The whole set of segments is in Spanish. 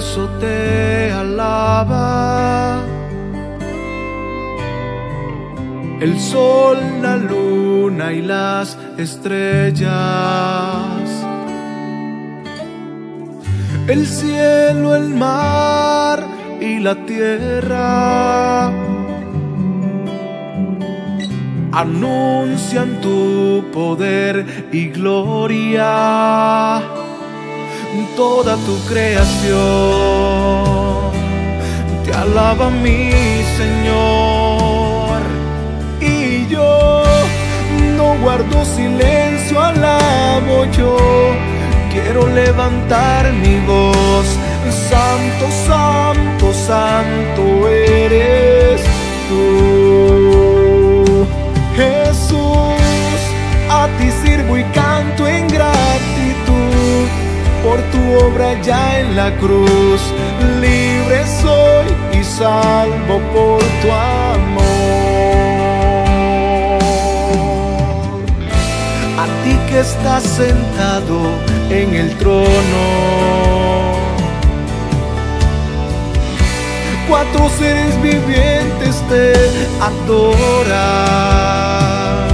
universo te alaba, el sol, la luna y las estrellas, el cielo, el mar y la tierra anuncian tu poder y gloria. Toda tu creación te alaba, mi Señor, y yo no guardo silencio, alabo yo. Quiero levantar mi voz: santo, santo, santo eres tú, Jesús. A ti sirvo y canto en gratitud por tu obra ya en la cruz. Libre soy y salvo por tu amor. A ti que estás sentado en el trono, 4 seres vivientes te adoran,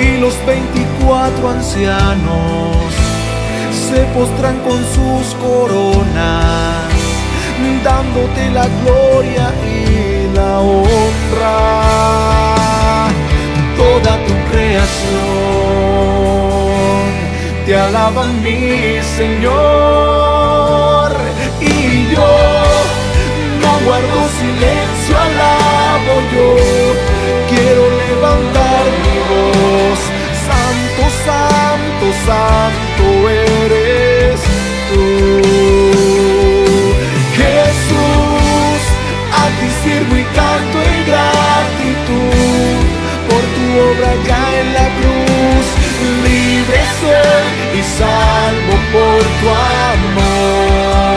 y los 24 ancianos se postran con sus coronas, dándote la gloria y la honra. Toda tu creación te alaba, mi Señor, y yo no guardo silencio, alabo yo. Quiero levantar mi voz: santo, santo, santo eres tú, Jesús. A ti sirvo y canto en gratitud por tu obra ya en la cruz. Libre soy y salvo por tu amor.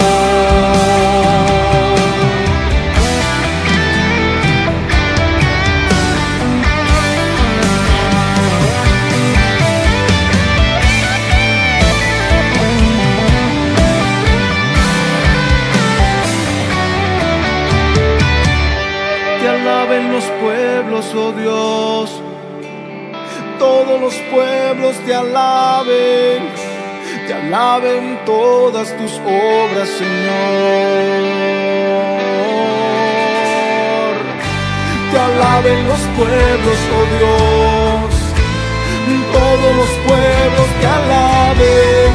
Oh Dios, todos los pueblos te alaben todas tus obras, Señor. Te alaben los pueblos, oh Dios, todos los pueblos te alaben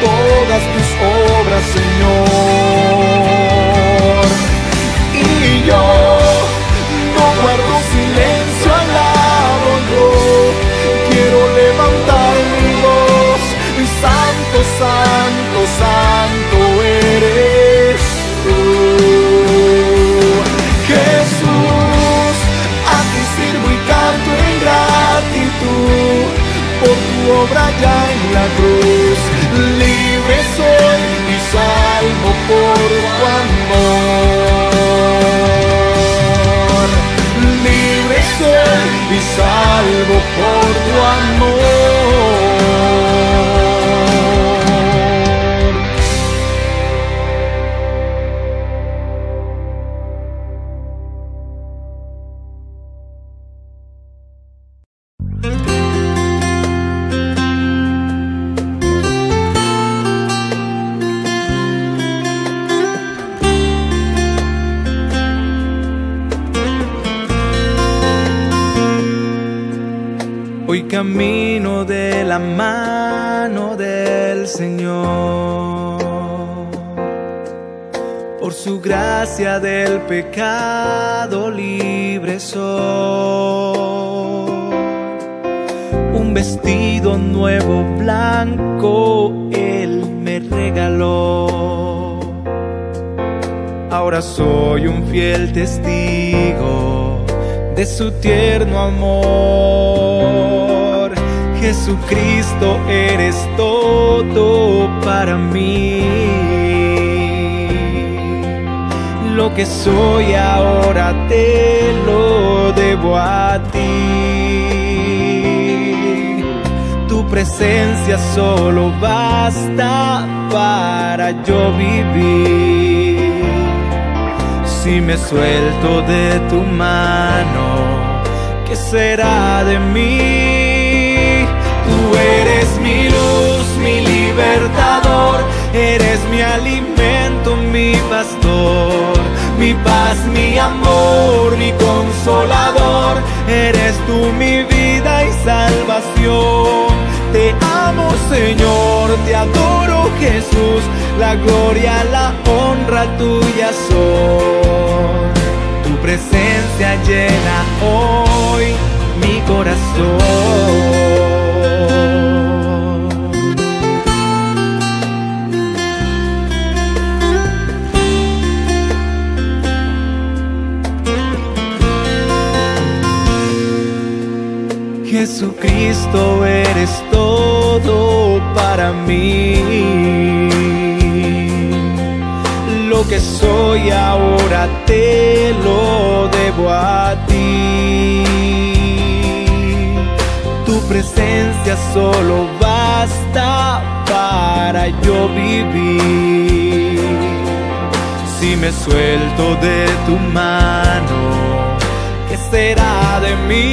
todas tus obras, Señor. Y yo no guardo silencio, alabo yo. Quiero levantar mi voz: santo, santo, santo eres tú, Jesús. A ti sirvo y canto en gratitud por tu obra ya en la cruz. Libre soy y salvo por tu amor. Libre soy y salvo por tu amor. Camino de la mano del Señor, por su gracia del pecado libre soy. Un vestido nuevo blanco Él me regaló. Ahora soy un fiel testigo de su tierno amor. Jesucristo, eres todo para mí. Lo que soy ahora te lo debo a ti. Tu presencia solo basta para yo vivir. Si me suelto de tu mano, ¿qué será de mí? Tú eres mi luz, mi libertador, eres mi alimento, mi pastor, mi paz, mi amor, mi consolador, eres tú mi vida y salvación. Te amo, Señor, te adoro, Jesús, la gloria, la honra tuya son. Tu presencia llena hoy mi corazón. Jesucristo, eres todo para mí. Lo que soy ahora te lo debo a ti. Tu presencia solo basta para yo vivir. Si me suelto de tu mano, ¿qué será de mí?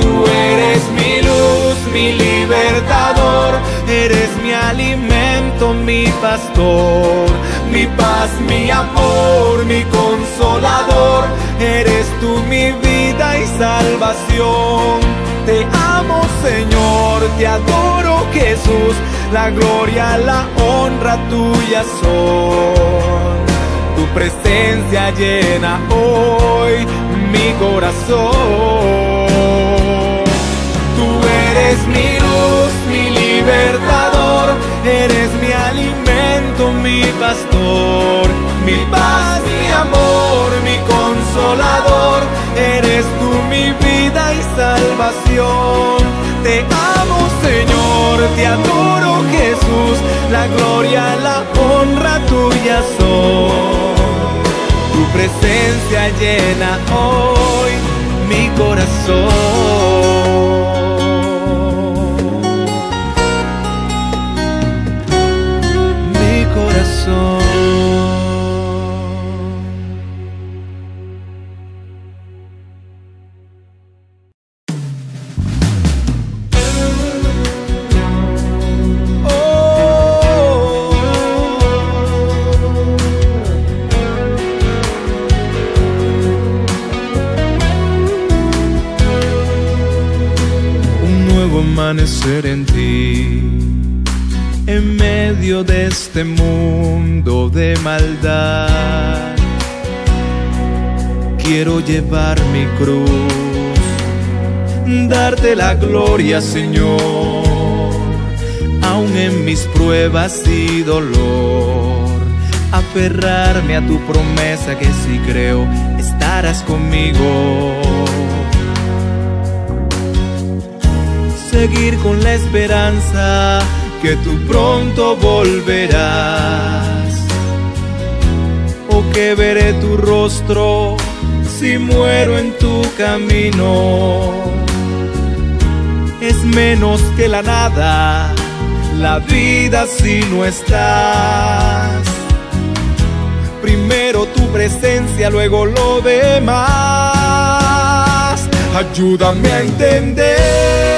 Tú eres mi luz, mi libertador, eres mi alimento, mi pastor, mi paz, mi amor, mi consolador, eres tú mi vida y salvación. Te amo, Señor, te adoro, Jesús, la gloria, la honra tuya son. Tu presencia llena hoy mi corazón. Eres mi luz, mi libertador, eres mi alimento, mi pastor, mi paz, mi amor, mi consolador, eres tú mi vida y salvación. Te amo, Señor, te adoro, Jesús, la gloria, la honra tuya son. Tu presencia llena hoy mi corazón. Un nuevo amanecer en ti, en medio de este mundo de maldad. Quiero llevar mi cruz, darte la gloria, Señor. Aún en mis pruebas y dolor, aferrarme a tu promesa que si creo estarás conmigo. Seguir con la esperanza que tú pronto volverás, o que veré tu rostro si muero en tu camino. Es menos que la nada la vida si no estás. Primero tu presencia, luego lo demás. Ayúdame a entender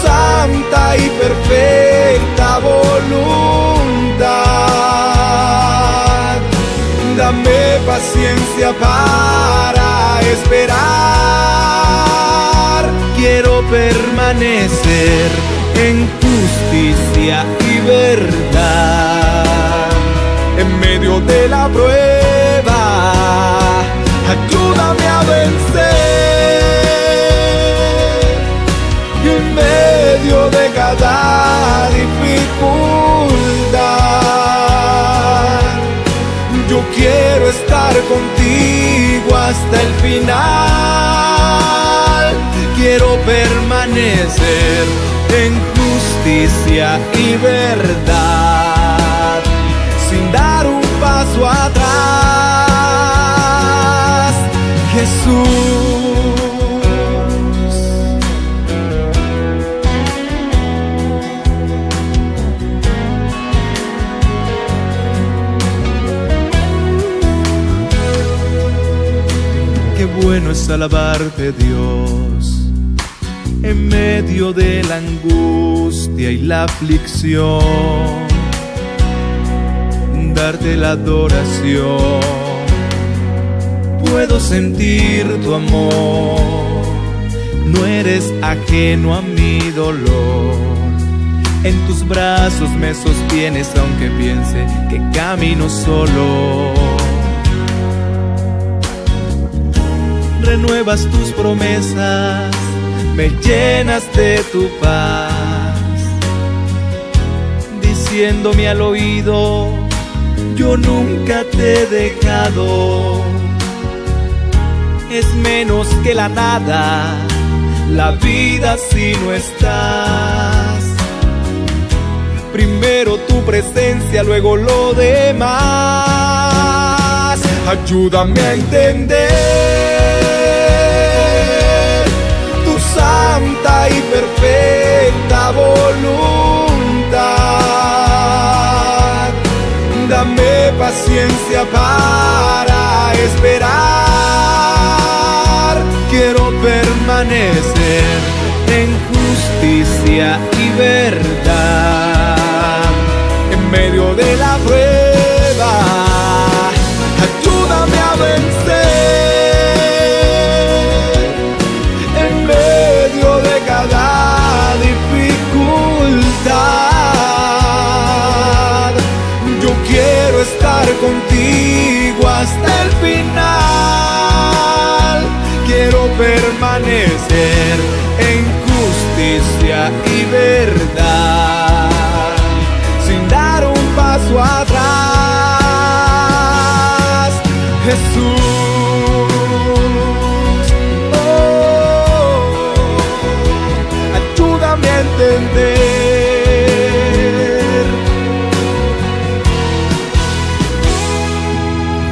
santa y perfecta voluntad. Dame paciencia para esperar. Quiero permanecer en justicia y verdad. En medio de la prueba, ayúdame a vencer. Y en medio de cada dificultad, yo quiero estar contigo hasta el final. Quiero permanecer en justicia y verdad, sin dar un paso atrás. Jesús, es alabarte, Dios, en medio de la angustia y la aflicción, darte la adoración. Puedo sentir tu amor, no eres ajeno a mi dolor. En tus brazos me sostienes aunque piense que camino solo. Renuevas tus promesas, me llenas de tu paz, diciéndome al oído, yo nunca te he dejado. Es menos que la nada, la vida si no estás. Primero tu presencia, luego lo demás. Ayúdame a entender tu santa y perfecta voluntad. Dame paciencia para esperar. Quiero permanecer en justicia y verdad. En medio de la prueba, ayúdame a vencer. En medio de cada dificultad, yo quiero estar contigo hasta el final. Quiero permanecer en justicia y verdad. Atrás, Jesús, oh, ayúdame a entender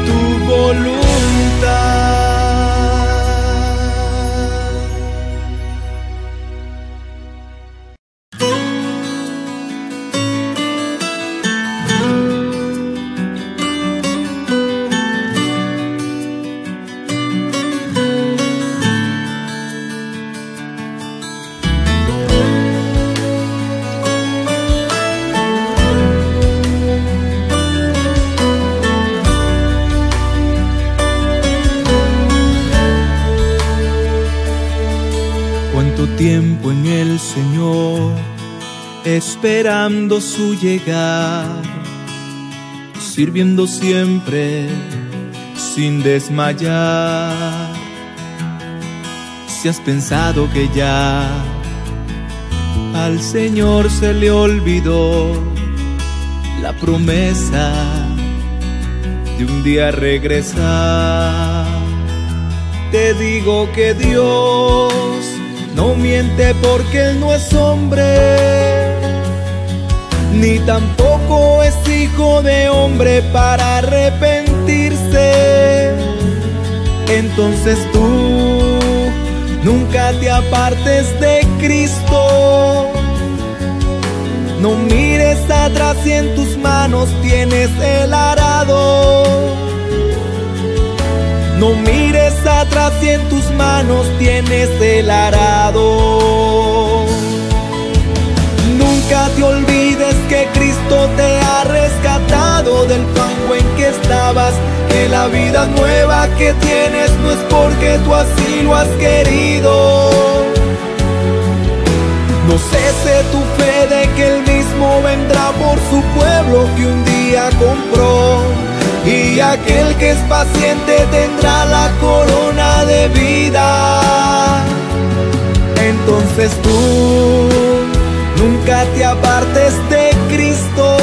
tu voluntad. Tiempo en el Señor, esperando su llegar, sirviendo siempre sin desmayar. Si has pensado que ya al Señor se le olvidó la promesa de un día regresar, te digo que Dios no miente, porque Él no es hombre, ni tampoco es hijo de hombre para arrepentirse. Entonces tú nunca te apartes de Cristo. No mires atrás y en tus manos tienes el arado. No mires atrás y en tus manos tienes el arado. Nunca te olvides que Cristo te ha rescatado del fango en que estabas, que la vida nueva que tienes no es porque tú así lo has querido. No cese tu fe de que Él mismo vendrá por su pueblo que un día compró. Y aquel que es paciente tendrá la corona de vida. Entonces tú nunca te apartes de Cristo.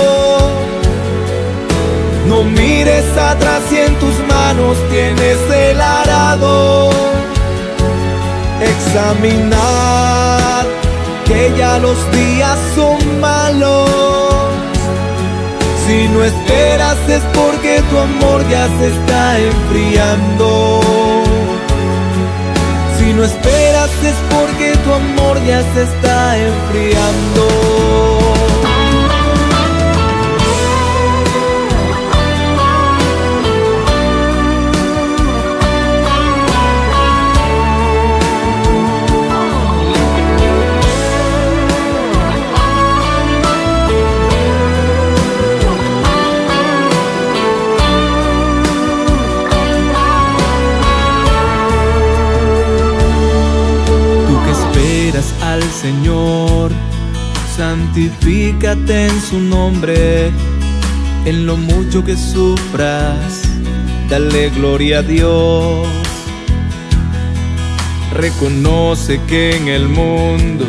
No mires atrás y en tus manos tienes el arado. Examinad que ya los días son malos. Si no esperas es porque tu amor ya se está enfriando. Si no esperas es porque tu amor ya se está enfriando. adoras al Señor, santifícate en su nombre. En lo mucho que sufras, dale gloria a Dios. Reconoce que en el mundo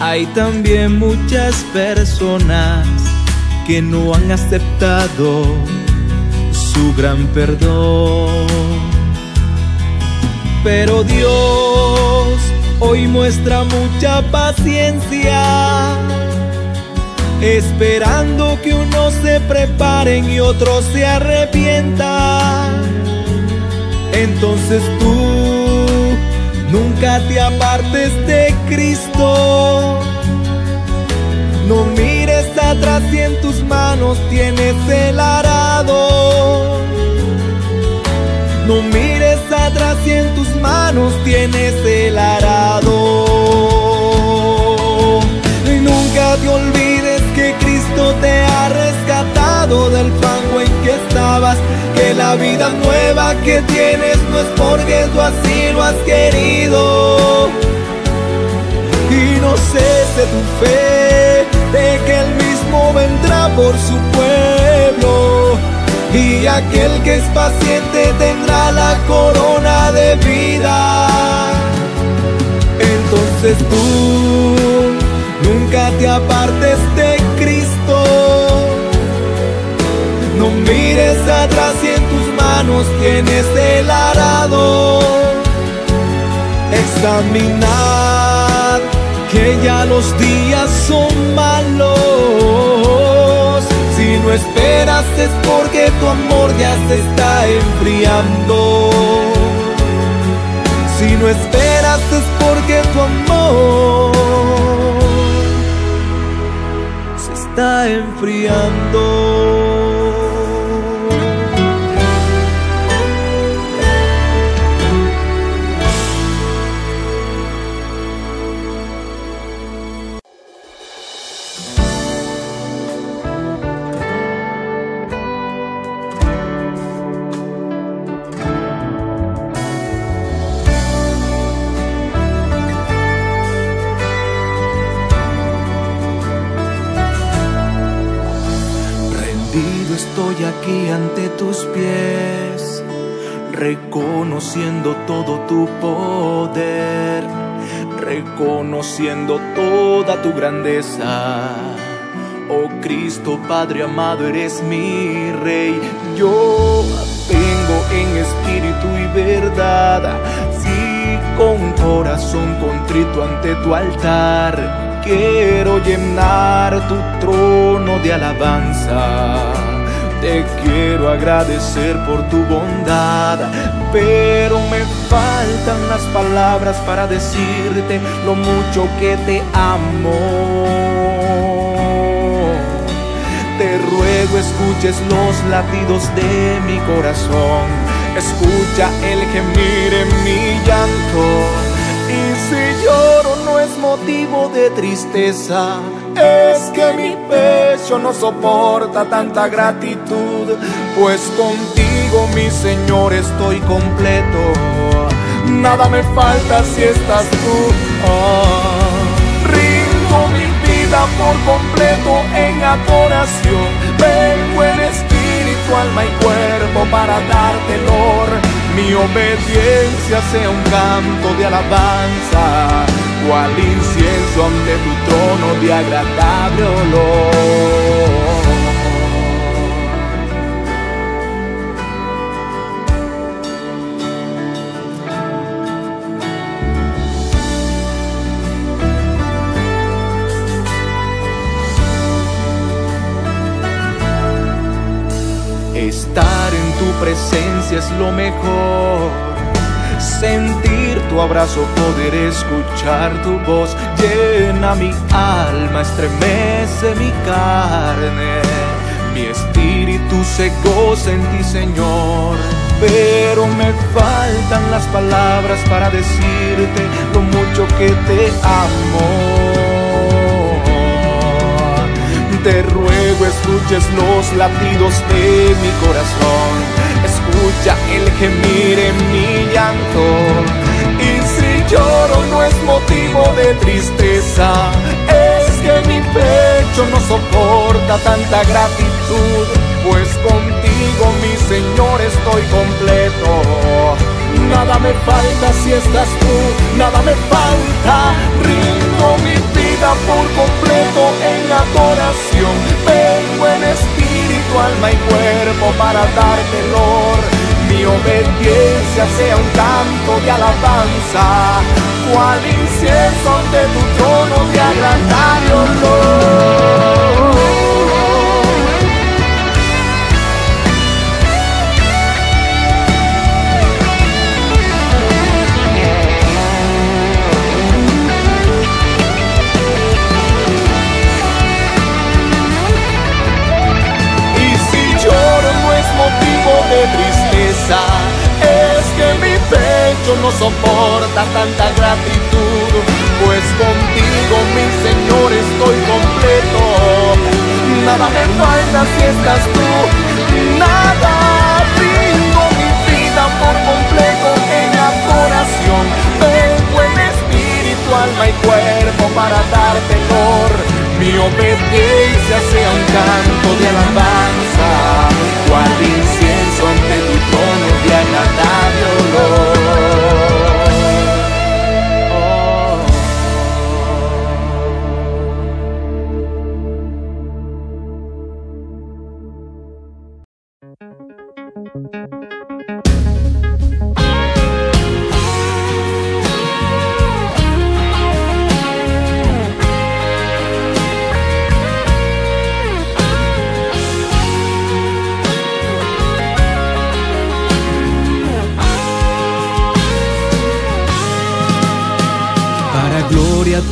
hay también muchas personas que no han aceptado su gran perdón. Pero Dios hoy muestra mucha paciencia, esperando que unos se preparen y otros se arrepientan. Entonces tú nunca te apartes de Cristo. No mires atrás y en tus manos tienes el arado. No mires atrás y en tus manos tienes el arado. Y nunca te olvides que Cristo te ha rescatado del fango en que estabas, que la vida nueva que tienes no es porque tú así lo has querido. Y no cese tu fe de que Él mismo vendrá por su pueblo, y aquel que es paciente tendrá la corona de vida. Entonces tú nunca te apartes de Cristo. No mires atrás y en tus manos tienes el arado. Examinad que ya los días son malos. Si no esperas es porque tu amor ya se está enfriando. Si no esperas es porque tu amor se está enfriando. Estoy aquí ante tus pies, reconociendo todo tu poder, reconociendo toda tu grandeza. Oh Cristo Padre amado, eres mi Rey. Yo vengo en espíritu y verdad, sí, con corazón contrito ante tu altar. Quiero llenar tu trono de alabanza. Te quiero agradecer por tu bondad, pero me faltan las palabras para decirte lo mucho que te amo. Te ruego escuches los latidos de mi corazón, escucha el gemir en mi llanto. Y si lloro no es motivo de tristeza, es que mi pecho no soporta tanta gratitud, pues contigo, mi Señor, estoy completo. Nada me falta si estás tú. Oh, rindo mi vida por completo en adoración. Vengo en espíritu, alma y cuerpo para darte honor. Mi obediencia sea un canto de alabanza, cual incienso ante tu trono de agradable olor. Estar en tu presencia es lo mejor. Sentir tu abrazo, poder escuchar tu voz, llena mi alma, estremece mi carne. Mi espíritu se goza en ti, Señor, pero me faltan las palabras para decirte lo mucho que te amo. Te ruego escuches los latidos de mi corazón, escucha el gemir en mi llanto. Y si lloro no es motivo de de tristeza. Es que mi pecho no soporta tanta gratitud, pues contigo, mi Señor, estoy completo. Nada me falta si estás tú, nada me falta. Rindo mi vida por completo en adoración. Vengo en espíritu, alma y cuerpo para darte honor. Mi obediencia sea un canto de alabanza, cual incienso ante tu trono de agradable olor. Y si lloro no es motivo de tristeza, es que mi pecho no soporta tanta gratitud, pues contigo, mi Señor, estoy completo. Nada me falta si estás tú, nada. Rindo mi vida por completo en adoración. Vengo en espíritu, alma y cuerpo para darte honor. Mi obediencia sea un canto de alabanza, cual incienso ante tu trono de agradable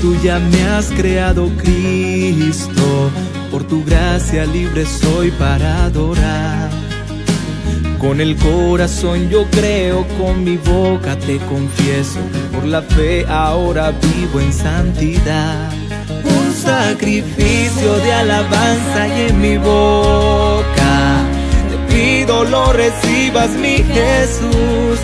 tuya me has creado, Cristo, por tu gracia libre soy para adorar. Con el corazón yo creo, con mi boca te confieso, por la fe ahora vivo en santidad. Un sacrificio de alabanza y en mi boca te pido lo recibas, mi Jesús.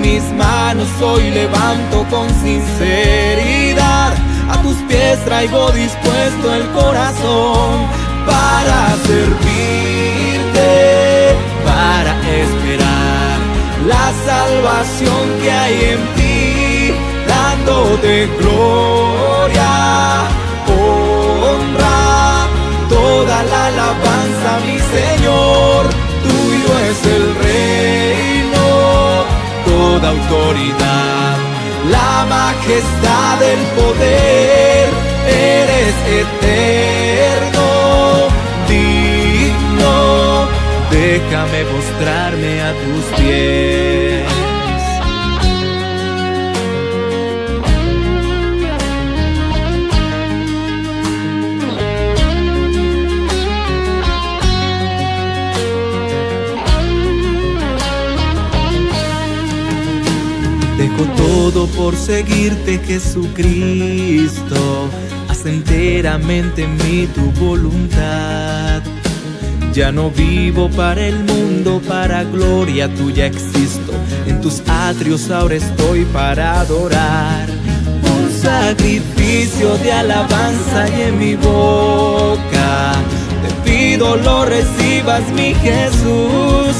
Mis manos hoy levanto con sinceridad, a tus pies traigo dispuesto el corazón para servirte, para esperar la salvación que hay en ti, dándote gloria, honra, toda la alabanza, mi Señor, tuyo es el reino. Toda autoridad, la majestad del poder, eres eterno, digno, déjame postrarme a tus pies. Dejo todo por seguirte, Jesucristo, haz enteramente en mí tu voluntad. Ya no vivo para el mundo, para gloria tuya existo, en tus atrios ahora estoy para adorar. Un sacrificio de alabanza y en mi boca te pido lo recibas, mi Jesús.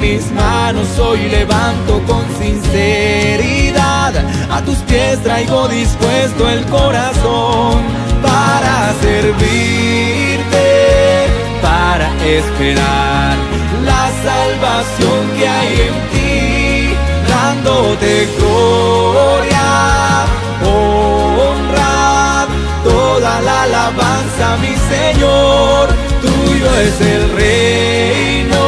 Mis manos hoy levanto con sinceridad, a tus pies traigo dispuesto el corazón para servirte, para esperar la salvación que hay en ti, dándote gloria, honra, toda la alabanza, mi Señor, tuyo es el reino.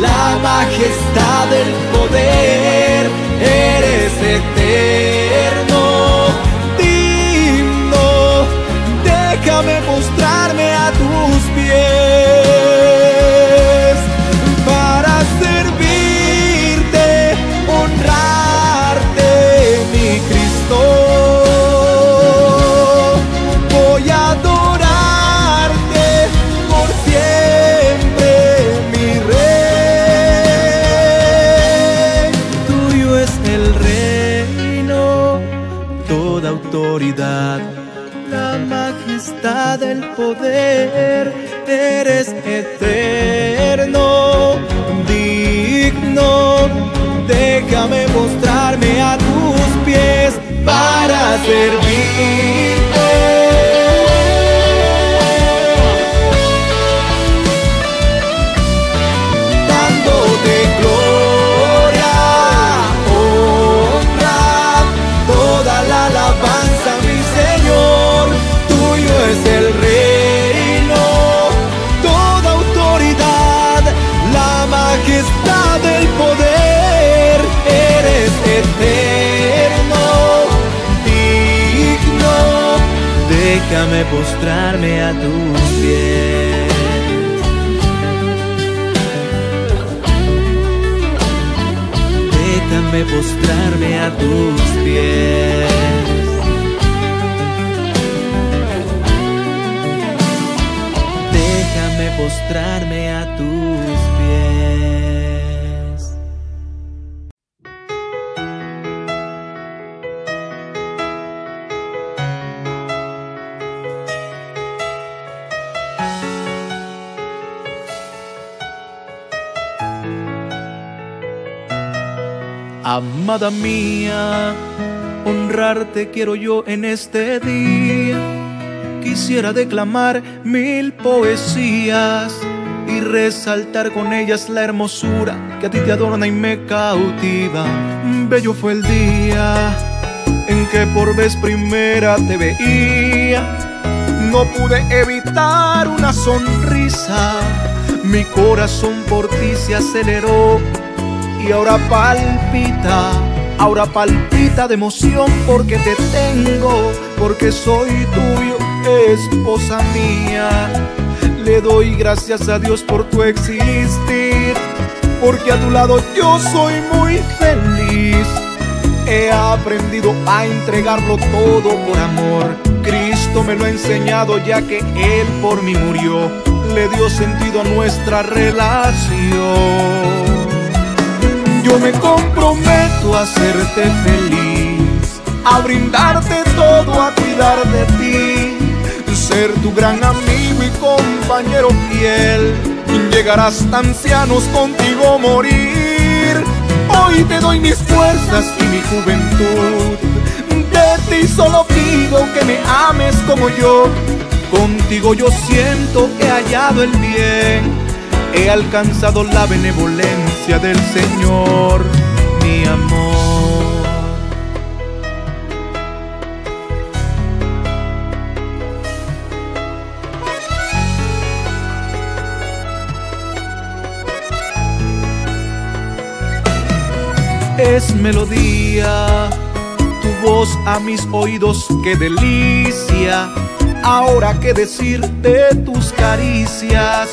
La majestad del poder, eres eterno, digno, déjame postrarme a tus pies, para servirte, honrarte, mi Cristo, voy a adorarte por siempre. Mi rey, tuyo es el rey. toda autoridad. La majestad del poder, eres eterno, digno. Déjame mostrarme a tus pies para servirte. Déjame postrarme a tus pies. Déjame postrarme a tus pies. Déjame postrarme a tus pies. Amada mía, honrarte quiero yo en este día. Quisiera declamar 1000 poesías y resaltar con ellas la hermosura que a ti te adorna y me cautiva. Bello fue el día en que por vez primera te veía. No pude evitar una sonrisa. Mi corazón por ti se aceleró y ahora palpita de emoción porque te tengo, porque soy tuyo, esposa mía. Le doy gracias a Dios por tu existir, porque a tu lado yo soy muy feliz. He aprendido a entregarlo todo por amor. Cristo me lo ha enseñado, ya que Él por mí murió. Le dio sentido a nuestra relación. Yo me comprometo a hacerte feliz, a brindarte todo, a cuidar de ti, ser tu gran amigo y compañero fiel. Llegar hasta ancianos, contigo morir. Hoy te doy mis fuerzas y mi juventud. De ti solo pido que me ames como yo. Contigo yo siento que he hallado el bien. He alcanzado la benevolencia del Señor, mi amor. Es melodía tu voz a mis oídos, qué delicia. Ahora qué decir de tus caricias.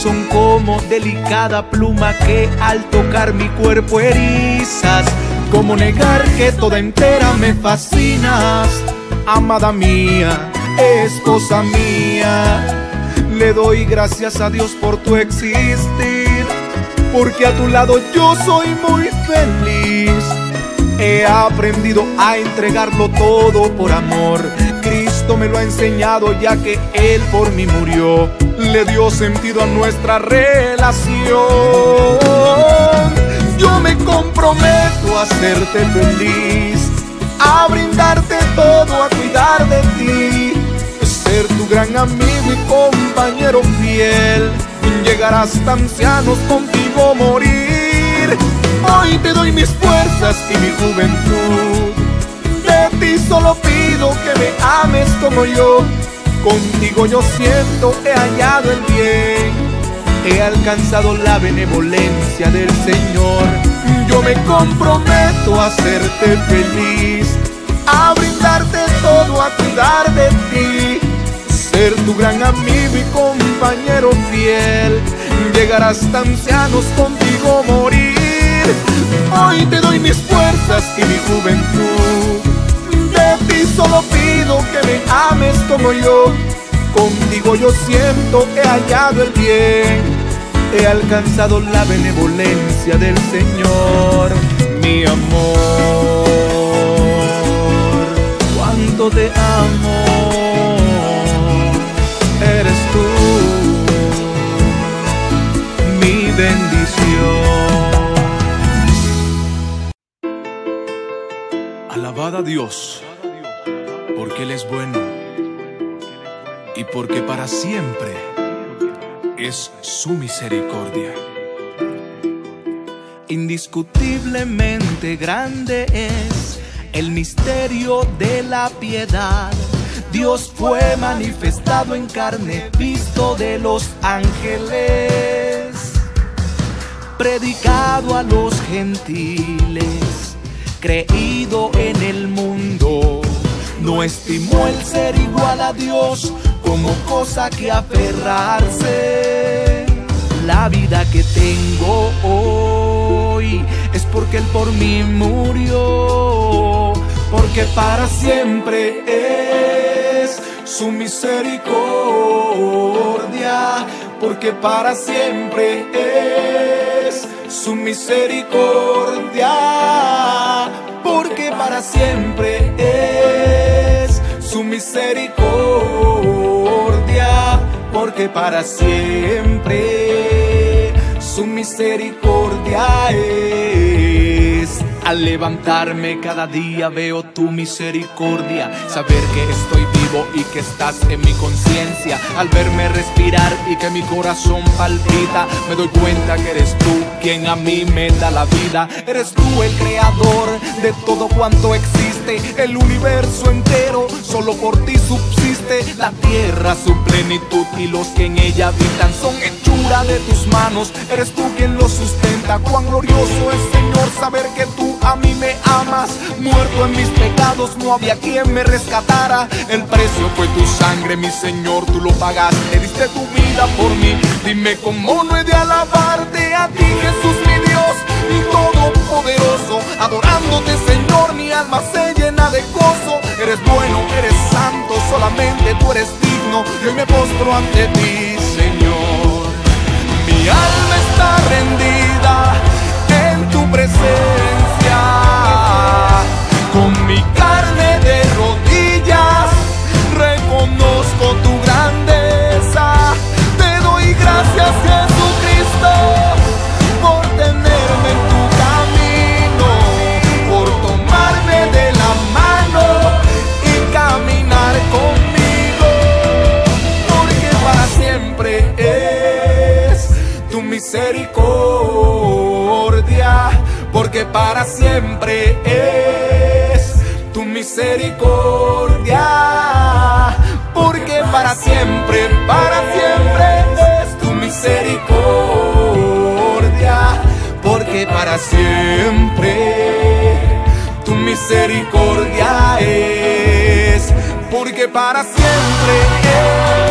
Son como delicada pluma que al tocar mi cuerpo erizas. Cómo negar que toda entera me fascinas. Amada mía, esposa mía, le doy gracias a Dios por tu existir, porque a tu lado yo soy muy feliz. He aprendido a entregarlo todo por amor. Cristo me lo ha enseñado, ya que Él por mí murió. Le dio sentido a nuestra relación. Yo me comprometo a hacerte feliz, a brindarte todo, a cuidar de ti, ser tu gran amigo y compañero fiel. Llegar hasta ancianos, contigo morir. Hoy te doy mis fuerzas y mi juventud. De ti solo pido que me ames como yo. Contigo yo siento, he hallado el bien, he alcanzado la benevolencia del Señor. Yo me comprometo a hacerte feliz, a brindarte todo, a cuidar de ti, ser tu gran amigo y compañero fiel, llegar hasta ancianos, contigo morir. Hoy te doy mis fuerzas y mi juventud. Y solo pido que me ames como yo. Contigo yo siento, he hallado el bien, he alcanzado la benevolencia del Señor, mi amor. tanto te amo, eres tú mi bendición. Alabad a Dios, porque Él es bueno y porque para siempre es su misericordia. Indiscutiblemente grande es el misterio de la piedad. Dios fue manifestado en carne, visto de los ángeles, predicado a los gentiles, creído en el mundo. No estimó el ser igual a Dios como cosa que aferrarse. La vida que tengo hoy es porque Él por mí murió, porque para siempre es su misericordia, porque para siempre es su misericordia, porque para siempre es su misericordia, porque para siempre su misericordia es. Al levantarme cada día veo tu misericordia, saber que estoy vivo y que estás en mi conciencia. Al verme respirar y que mi corazón palpita, me doy cuenta que eres tú quien a mí me da la vida. Eres tú el creador de todo cuanto existe, el universo entero solo por ti subsiste. La tierra, su plenitud y los que en ella habitan son hechura de tus manos, eres tú quien los sustenta. Cuán glorioso es, Señor, saber que tú a mí me amas. Muerto en mis pecados no había quien me rescatara, el precio fue tu sangre, mi Señor, tú lo pagaste, diste tu vida por mí. Dime cómo no he de alabarte a ti, Jesús mi Dios y todopoderoso. Adorándote, Señor, mi alma se llena de gozo. Eres bueno, eres santo, solamente tú eres digno, y hoy me postro ante ti, Señor. Mi alma está rendida en tu presencia, con mi carne de rodillas reconozco tu grandeza. Te doy gracias, Jesucristo, por tenerme en tu camino, por tomarme de la mano y caminar conmigo, porque para siempre es tu misericordia, porque para siempre es tu misericordia, porque para siempre es tu misericordia, porque para siempre tu misericordia es, porque para siempre es.